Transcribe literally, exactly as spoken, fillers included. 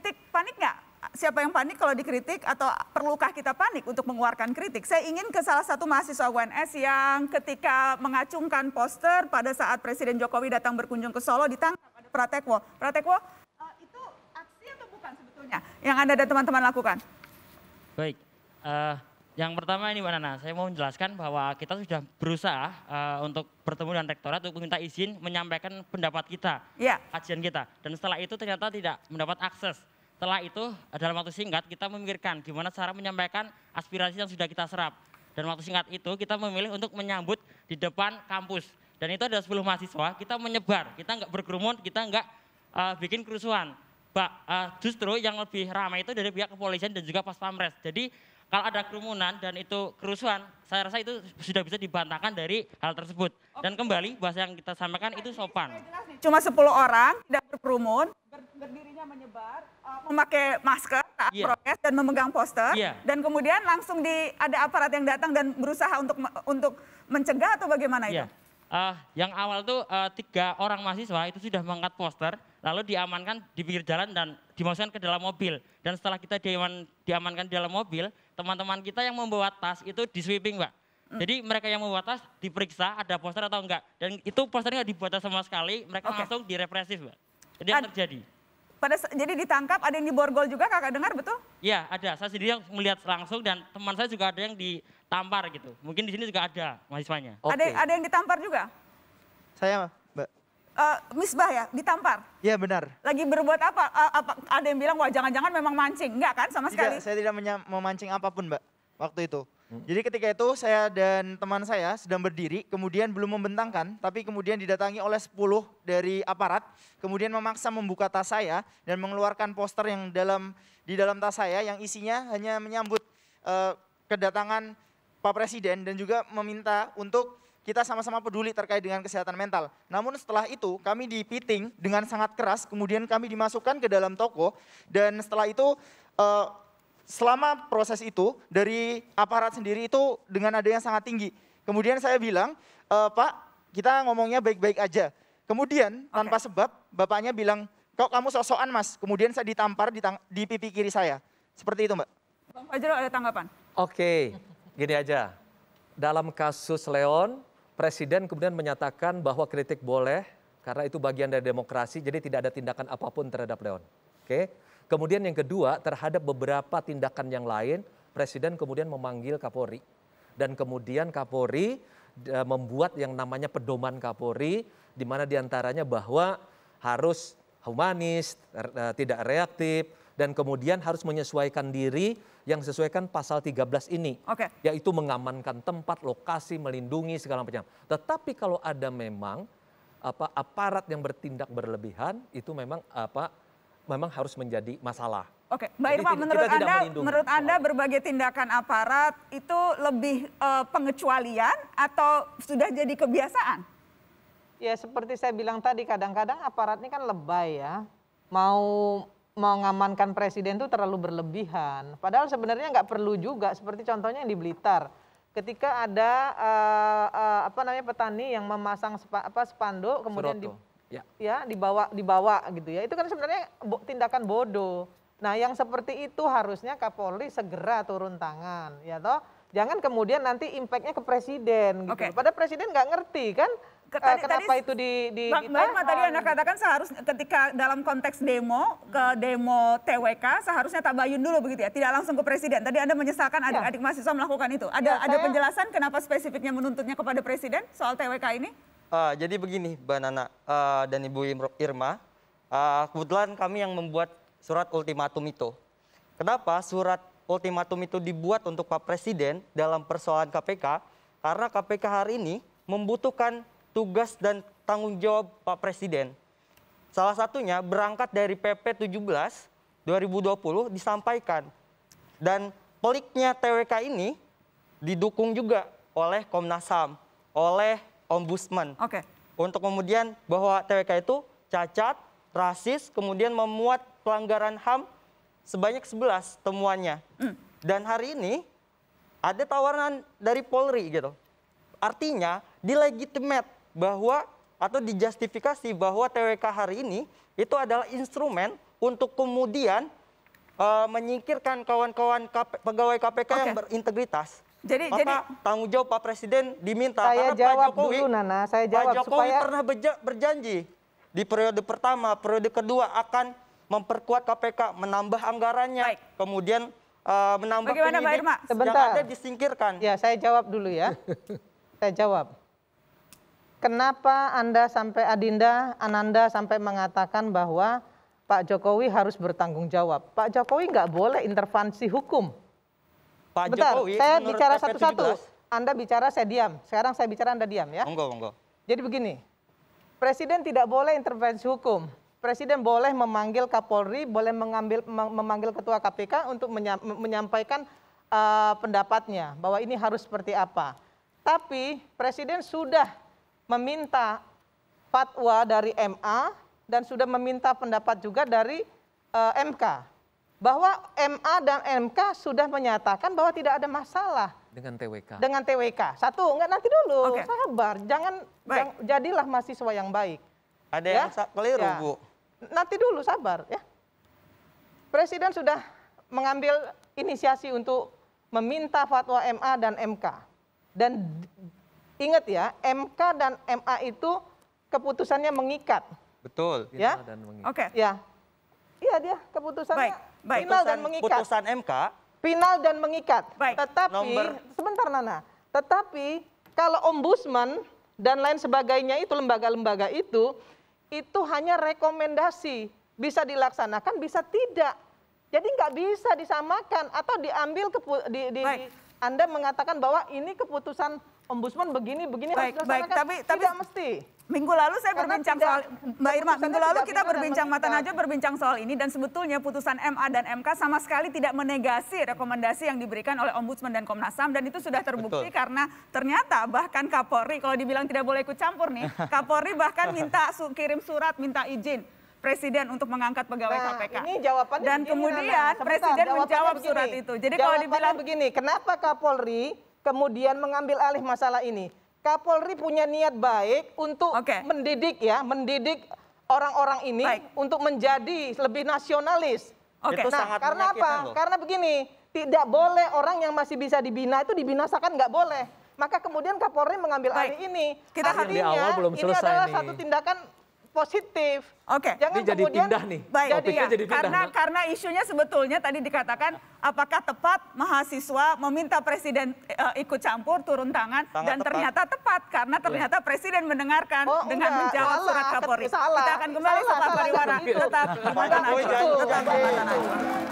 dikritik panik nggak? Siapa yang panik kalau dikritik, atau perlukah kita panik untuk mengeluarkan kritik? Saya ingin ke salah satu mahasiswa U N S yang ketika mengacungkan poster pada saat Presiden Jokowi datang berkunjung ke Solo ditangkap ada Prateko. Prateko, uh, itu aksi atau bukan sebetulnya yang Anda dan teman-teman lakukan? Baik, uh, yang pertama ini Mbak Nana, saya mau menjelaskan bahwa kita sudah berusaha uh, untuk bertemu dengan rektorat untuk minta izin menyampaikan pendapat kita, yeah. kajian kita. Dan setelah itu ternyata tidak mendapat akses. Setelah itu dalam waktu singkat kita memikirkan gimana cara menyampaikan aspirasi yang sudah kita serap. Dan waktu singkat itu kita memilih untuk menyambut di depan kampus. Dan itu ada sepuluh mahasiswa, kita menyebar, kita enggak berkerumun, kita enggak uh, bikin kerusuhan. Bah, uh, justru yang lebih ramai itu dari pihak kepolisian dan juga Paspampres. Jadi kalau ada kerumunan dan itu kerusuhan, saya rasa itu sudah bisa dibantahkan dari hal tersebut. Dan kembali bahasa yang kita sampaikan itu sopan. Cuma sepuluh orang, tidak berkerumun, berdirinya menyebar, memakai masker saat yeah. prokes dan memegang poster, yeah. dan kemudian langsung di ada aparat yang datang dan berusaha untuk untuk mencegah atau bagaimana yeah. itu? Uh, yang awal tuh uh, tiga orang mahasiswa itu sudah mengangkat poster, lalu diamankan di pinggir jalan dan dimasukkan ke dalam mobil. Dan setelah kita diaman, diamankan di dalam mobil, teman-teman kita yang membawa tas itu di sweeping, Mbak. Jadi mereka yang membawa tas diperiksa ada poster atau enggak, dan itu posternya nggak dibuat sama sekali, mereka okay. langsung direpresif, Mbak. Jadi yang terjadi. Pada, jadi ditangkap, ada yang diborgol juga, kakak dengar betul? Iya ada, saya sendiri yang melihat langsung dan teman saya juga ada yang ditampar gitu. Mungkin di sini juga ada mahasiswanya. Okay. Ada, ada yang ditampar juga? Saya Mbak. Uh, Misbah ya, ditampar? Iya benar. Lagi berbuat apa? Uh, apa? Ada yang bilang, wah jangan-jangan memang mancing. Enggak kan sama sekali? Tidak, saya tidak memancing apapun Mbak waktu itu. Hmm. Jadi ketika itu saya dan teman saya sedang berdiri, kemudian belum membentangkan, tapi kemudian didatangi oleh sepuluh dari aparat, kemudian memaksa membuka tas saya dan mengeluarkan poster yang dalam di dalam tas saya yang isinya hanya menyambut uh, kedatangan Pak Presiden dan juga meminta untuk kita sama-sama peduli terkait dengan kesehatan mental. Namun setelah itu kami dipiting dengan sangat keras, kemudian kami dimasukkan ke dalam toko dan setelah itu uh, selama proses itu dari aparat sendiri itu dengan nada yang sangat tinggi. Kemudian saya bilang, e, Pak kita ngomongnya baik-baik aja. Kemudian okay. tanpa sebab bapaknya bilang, kok kamu sok-sokan mas. Kemudian saya ditampar di, di pipi kiri saya. Seperti itu Mbak. Bang Fajrul ada tanggapan? Oke, gini aja. Dalam kasus Leon, Presiden kemudian menyatakan bahwa kritik boleh karena itu bagian dari demokrasi. Jadi tidak ada tindakan apapun terhadap Leon. Oke. Kemudian yang kedua, terhadap beberapa tindakan yang lain, Presiden kemudian memanggil Kapolri. Dan kemudian Kapolri membuat yang namanya pedoman Kapolri, di mana diantaranya bahwa harus humanis, tidak reaktif, dan kemudian harus menyesuaikan diri yang sesuaikan pasal tiga belas ini. Okay. Yaitu mengamankan tempat, lokasi, melindungi, segala macam. Tetapi kalau ada memang apa aparat yang bertindak berlebihan, itu memang apa... memang harus menjadi masalah. Oke, Mbak Irma, menurut Anda, menurut Anda berbagai tindakan aparat itu lebih uh, pengecualian atau sudah jadi kebiasaan? Ya, seperti saya bilang tadi, kadang-kadang aparat ini kan lebay ya. Mau mengamankan presiden itu terlalu berlebihan. Padahal sebenarnya nggak perlu juga, seperti contohnya yang di Blitar. Ketika ada uh, uh, apa namanya petani yang memasang spa, apa spanduk, kemudian Suroto. di... Ya. ya dibawa dibawa gitu ya, itu kan sebenarnya tindakan bodoh. Nah yang seperti itu harusnya Kapolri segera turun tangan ya toh, jangan kemudian nanti impactnya ke presiden gitu. Okay. Pada presiden nggak ngerti kan tadi, kenapa tadi, itu di, di Bang Irma tadi Anda katakan seharusnya ketika dalam konteks demo ke demo T W K seharusnya tabayun dulu begitu ya, tidak langsung ke presiden. Tadi Anda menyesalkan adik-adik ya. mahasiswa melakukan itu. Ada ya, ada saya... penjelasan kenapa spesifiknya menuntutnya kepada presiden soal T W K ini? Uh, jadi begini, Mbak Nana uh, dan Ibu Irma, uh, kebetulan kami yang membuat surat ultimatum itu. Kenapa surat ultimatum itu dibuat untuk Pak Presiden dalam persoalan K P K? Karena K P K hari ini membutuhkan tugas dan tanggung jawab Pak Presiden. Salah satunya berangkat dari P P tujuh belas dua ribu dua puluh disampaikan. Dan peliknya T W K ini didukung juga oleh Komnas H A M, oleh Ombudsman. Oke. Untuk kemudian bahwa T W K itu cacat, rasis, kemudian memuat pelanggaran H A M sebanyak sebelas temuannya. Mm. Dan hari ini ada tawaran dari Polri gitu. Artinya dilegitimate bahwa atau dijustifikasi bahwa T W K hari ini itu adalah instrumen untuk kemudian uh, menyingkirkan kawan-kawan pegawai K P K okay. yang berintegritas. Jadi, Maka jadi tanggung jawab Pak Presiden diminta. Saya Karena jawab Pak Jokowi, dulu, Nana. Saya jawab Pak Jokowi supaya... pernah berjanji di periode pertama, periode kedua akan memperkuat K P K, menambah anggarannya, Baik. kemudian uh, menambah Bagaimana, penyidik Pak Irma? Sebentar. Yang ada disingkirkan. Ya, saya jawab dulu ya. Saya jawab. Kenapa Anda sampai Adinda, Ananda sampai mengatakan bahwa Pak Jokowi harus bertanggung jawab? Pak Jokowi nggak boleh intervensi hukum. Pak Bentar, Jokowi, saya bicara satu-satu. Anda bicara, saya diam. Sekarang saya bicara, Anda diam ya. Enggak, enggak. Jadi begini, Presiden tidak boleh intervensi hukum. Presiden boleh memanggil Kapolri, boleh mengambil, memanggil Ketua K P K untuk menyampaikan uh, pendapatnya bahwa ini harus seperti apa. Tapi Presiden sudah meminta fatwa dari M A dan sudah meminta pendapat juga dari uh, M K. Bahwa M A dan M K sudah menyatakan bahwa tidak ada masalah. Dengan T W K? Dengan T W K. Satu, enggak nanti dulu, okay. sabar. Jangan, jang, jadilah mahasiswa yang baik. Ada ya? yang keliru, ya. Bu. Nanti dulu, sabar. ya. Presiden sudah mengambil inisiasi untuk meminta fatwa M A dan M K. Dan ingat ya, M K dan M A itu keputusannya mengikat. Betul. Ya. Oke. Okay. Ya. Iya dia keputusannya baik, baik. final putusan, dan mengikat. Putusan M K final dan mengikat. Baik. Tetapi Nomor... sebentar Nana. Tetapi kalau Ombudsman dan lain sebagainya itu lembaga-lembaga itu itu hanya rekomendasi, bisa dilaksanakan, bisa tidak. Jadi nggak bisa disamakan atau diambil kepu... di, di Anda mengatakan bahwa ini keputusan Ombudsman begini begini baik, harus dilaksanakan. Baik, tapi, tidak tapi... mesti. Minggu lalu saya Karena berbincang tidak, soal, Mbak Irma, minggu lalu kita berbincang, Mata Najwa berbincang soal ini, dan sebetulnya putusan M A dan M K sama sekali tidak menegasi rekomendasi yang diberikan oleh Ombudsman dan Komnas H A M, dan itu sudah terbukti. Betul. Karena ternyata bahkan Kapolri, kalau dibilang tidak boleh ikut campur nih, Kapolri bahkan minta kirim surat, minta izin Presiden untuk mengangkat pegawai nah, K P K. Ini jawabannya dan begini, kemudian Sebentar, Presiden menjawab begini. surat itu. Jadi jawabannya kalau dibilang begini, kenapa Kapolri kemudian mengambil alih masalah ini? Kapolri punya niat baik untuk okay. mendidik ya, mendidik orang-orang ini baik. untuk menjadi lebih nasionalis. Okay. Itu nah, sangat karena apa? Loh. Karena begini, tidak boleh orang yang masih bisa dibina itu dibinasakan, nggak boleh. Maka kemudian Kapolri mengambil baik. alih ini. Kita Artinya, awal belum ini adalah nih. satu tindakan positif. Oke. Okay. Jangan ini jadi kemudian pindah nih. Baik. Jadi, ya, jadi pindah, karena no? karena isunya sebetulnya tadi dikatakan apakah tepat mahasiswa meminta presiden uh, ikut campur turun tangan Sangat dan tepat. ternyata tepat karena ternyata yeah. presiden mendengarkan oh, dengan enggak. menjawab salah, surat Kapolri. Salah, Kita akan kembali setelah pariwara tetap.